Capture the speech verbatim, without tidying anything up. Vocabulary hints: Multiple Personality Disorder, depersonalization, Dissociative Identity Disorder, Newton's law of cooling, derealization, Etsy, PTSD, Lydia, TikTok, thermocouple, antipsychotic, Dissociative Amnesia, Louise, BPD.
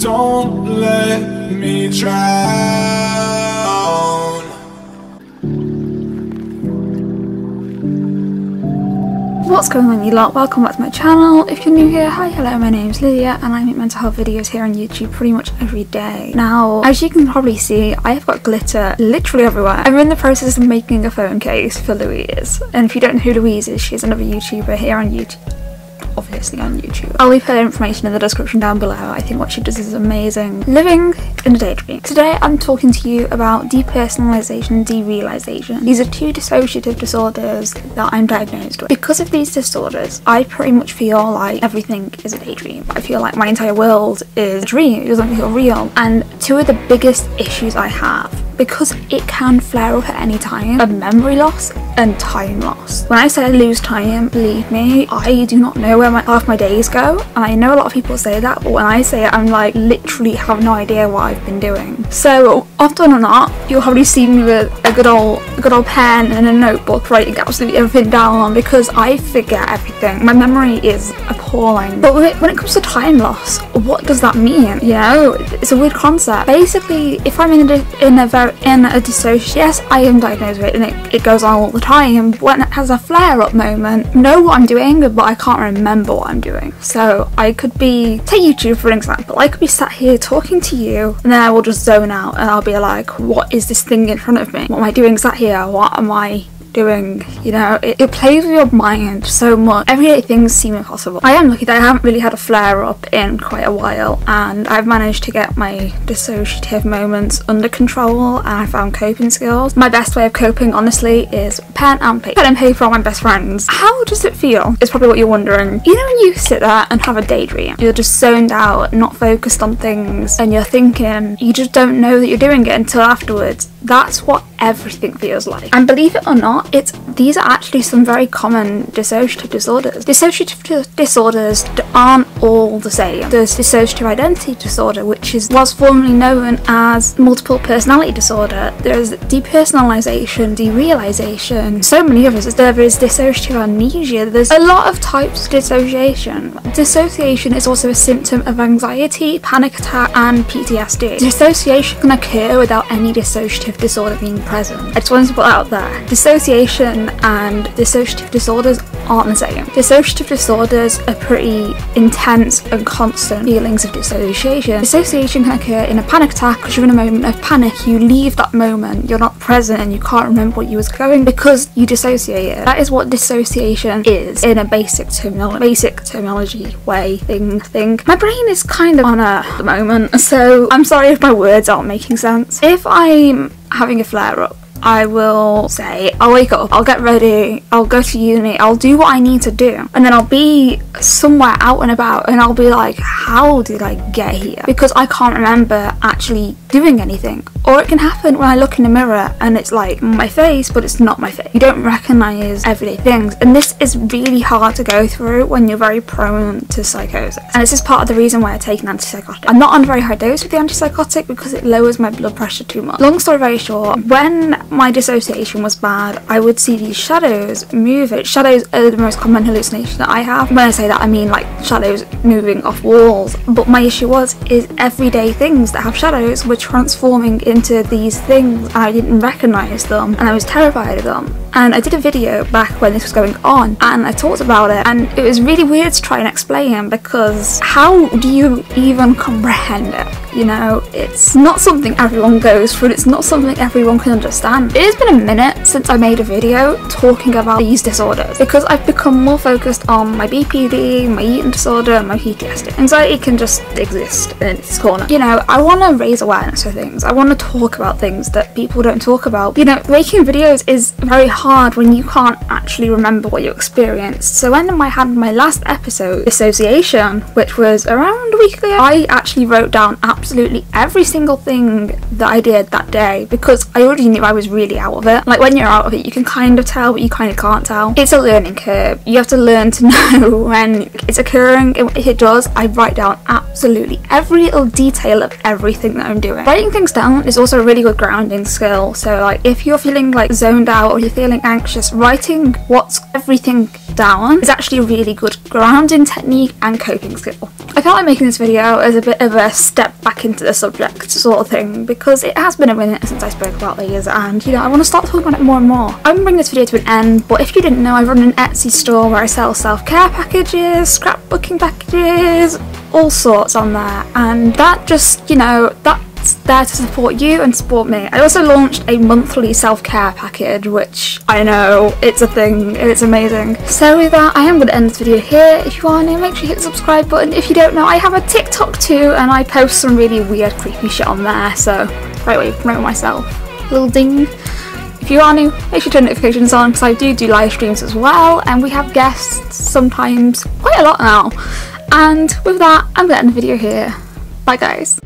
Don't let me drown. What's going on, you lot? Welcome back to my channel. If you're new here, hi, hello, my name's Lydia and I make mental health videos here on YouTube pretty much every day. Now, as you can probably see, I've got glitter literally everywhere. I'm in the process of making a phone case for Louise. And if you don't know who Louise is, she's another YouTuber here on YouTube. Obviously on YouTube. I'll leave her information in the description down below. I think what she does is amazing. Living in a daydream. Today I'm talking to you about depersonalization and derealization. These are two dissociative disorders that I'm diagnosed with. Because of these disorders, I pretty much feel like everything is a daydream. I feel like my entire world is a dream. It doesn't feel real. And two of the biggest issues I have, because it can flare up at any time, of memory loss and time loss. When I say I lose time, believe me, I do not know where my, half my days go, and I know a lot of people say that, but when I say it, I'm like, literally have no idea what I've been doing. So often or not, you'll probably see me with a good old, a good old pen and a notebook writing absolutely everything down, because I forget everything. My memory is appalling. But when it, when it comes to time loss, what does that mean? You know, it's a weird concept. Basically, if I'm in a, in a very in a dissociation, yes, I am diagnosed with it and it, it goes on all the time. When it has a flare-up moment, know what I'm doing, but I can't remember what I'm doing. So I could be, take YouTube for an example, I could be sat here talking to you and then I will just zone out and I'll be like, what is this thing in front of me? What am I doing sat here? What am I doing? You know, it, it plays with your mind so much. Everyday things seem impossible. I am lucky that I haven't really had a flare-up in quite a while, and I've managed to get my dissociative moments under control, and I found coping skills. My best way of coping, honestly, is pen and paper. Pen and paper are my best friends. How does it feel? It's probably what you're wondering. You know when you sit there and have a daydream, you're just zoned out, not focused on things, and you're thinking, you just don't know that you're doing it until afterwards. That's what everything feels like. And believe it or not, it's these are actually some very common dissociative disorders. Dissociative disorders aren't all the same. There's dissociative identity disorder, which is was formerly known as multiple personality disorder. There's depersonalization, derealization, so many others. There is dissociative amnesia. There's a lot of types of dissociation. Dissociation is also a symptom of anxiety, panic attack, and P T S D. Dissociation can occur without any dissociative disorder being present. I just wanted to put that out there. Dissociation and dissociative disorders aren't the same. Dissociative disorders are pretty intense and constant feelings of dissociation. Dissociation can occur in a panic attack because you're in a moment of panic, you leave that moment, you're not present and you can't remember what you was going because you dissociated. That is what dissociation is in a basic terminology, basic terminology way, thing, thing. My brain is kind of on a at the moment, so I'm sorry if my words aren't making sense. If I'm having a flare-up, I will say, I'll wake up, I'll get ready, I'll go to uni, I'll do what I need to do, and then I'll be somewhere out and about and I'll be like, how did I get here? Because I can't remember actually doing anything. Or it can happen when I look in the mirror and it's like my face, but it's not my face. You don't recognise everyday things, and this is really hard to go through when you're very prone to psychosis. And this is part of the reason why I take an antipsychotic. I'm not on a very high dose with the antipsychotic because it lowers my blood pressure too much. Long story very short, when my dissociation was bad, I would see these shadows moving. Shadows are the most common hallucination that I have. When I say that, I mean like shadows moving off walls. But my issue was, is everyday things that have shadows were transforming into these things and I didn't recognise them and I was terrified of them. And I did a video back when this was going on and I talked about it, and it was really weird to try and explain because how do you even comprehend it? You know, it's not something everyone goes through, it's not something everyone can understand. It has been a minute since I made a video talking about these disorders because I've become more focused on my B P D, my eating disorder, and my P T S D. Anxiety can just exist in its corner. You know, I want to raise awareness for things, I want to talk about things that people don't talk about. You know, making videos is very hard hard when you can't actually remember what you experienced. So when I had my last episode, Dissociation, which was around a week ago, I actually wrote down absolutely every single thing that I did that day because I already knew I was really out of it. Like when you're out of it, you can kind of tell, but you kind of can't tell. It's a learning curve. You have to learn to know when it's occurring. If it does, I write down absolutely every little detail of everything that I'm doing. Writing things down is also a really good grounding skill. So like if you're feeling like zoned out or you're feeling feeling anxious, writing what's everything down is actually a really good grounding technique and coping skill. I felt like making this video as a bit of a step back into the subject sort of thing, because it has been a minute since I spoke about these, and you know, I want to start talking about it more and more. I'm going to bring this video to an end, but if you didn't know, I run an Etsy store where I sell self-care packages, scrapbooking packages, all sorts on there, and that just, you know, that there to support you and support me. I also launched a monthly self-care package, which I know, it's a thing, it's amazing. So with that, I am going to end this video here. If you are new, make sure you hit the subscribe button. If you don't know, I have a TikTok too, and I post some really weird, creepy shit on there, so great way to promote myself. Little ding. If you are new, make sure you turn notifications on, because I do do live streams as well, and we have guests sometimes, quite a lot now. And with that, I'm going to end the video here. Bye guys.